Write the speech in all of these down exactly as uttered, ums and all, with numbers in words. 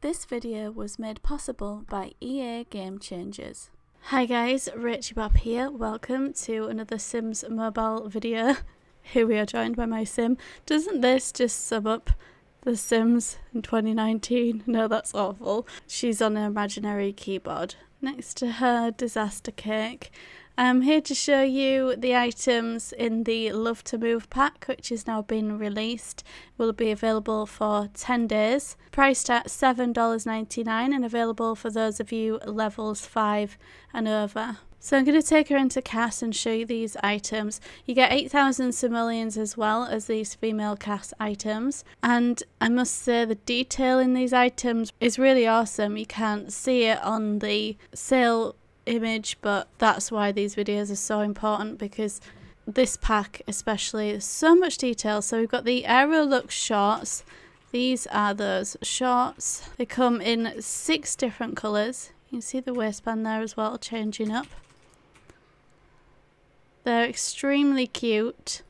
This video was made possible by E A Game Changers. Hi guys, Rachybop here. Welcome to another Sims Mobile video. Here we are joined by my Sim. Doesn't this just sum up The Sims in twenty nineteen? No, that's awful. She's on an imaginary keyboard next to her disaster cake. I'm here to show you the items in the Love to Move pack, which has now been released. It will be available for ten days, priced at seven dollars ninety-nine and available for those of you levels five and over. So I'm going to take her into C A S and show you these items. You get eight thousand simoleons as well as these female C A S items. And I must say the detail in these items is really awesome. You can't see it on the sale image, but that's why these videos are so important, because this pack especially is so much detail. So we've got the AeroLux shorts. These are those shorts. They come in six different colours. You can see the waistband there as well, changing up. They're extremely cute.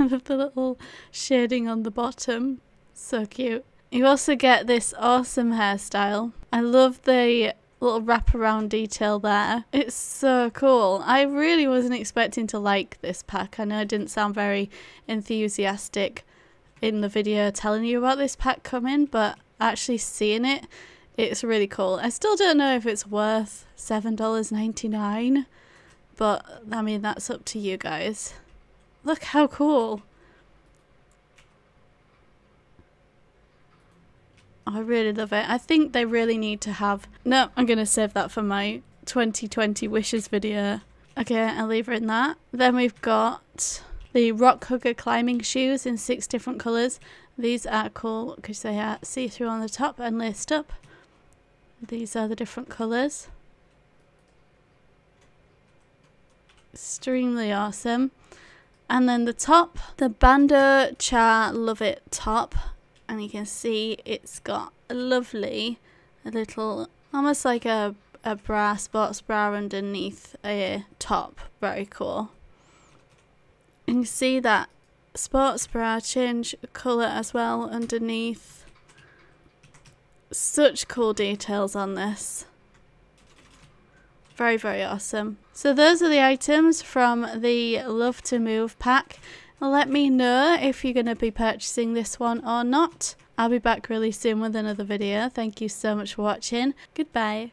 I love the little shading on the bottom, so cute. You also get this awesome hairstyle. I love the little wraparound detail there. It's so cool. I really wasn't expecting to like this pack. I know I didn't sound very enthusiastic in the video telling you about this pack coming, but actually seeing it, it's really cool. I still don't know if it's worth seven dollars ninety-nine, but I mean, that's up to you guys. Look how cool. I really love it. I think they really need to have... No, I'm going to save that for my twenty twenty wishes video. Okay, I'll leave her in that. Then we've got the Rock Hugger climbing shoes in six different colours. These are cool because they are see-through on the top and laced up. These are the different colours. Extremely awesome. And then the top, the Bandeau Cha Love It top. And you can see it's got a lovely little, almost like a, a bra, sports bra underneath a top. Very cool. And you see that sports bra change colour as well underneath. Such cool details on this. Very, very awesome. So those are the items from the Love to Move pack. Let me know if you're going to be purchasing this one or not. I'll be back really soon with another video. Thank you so much for watching. Goodbye.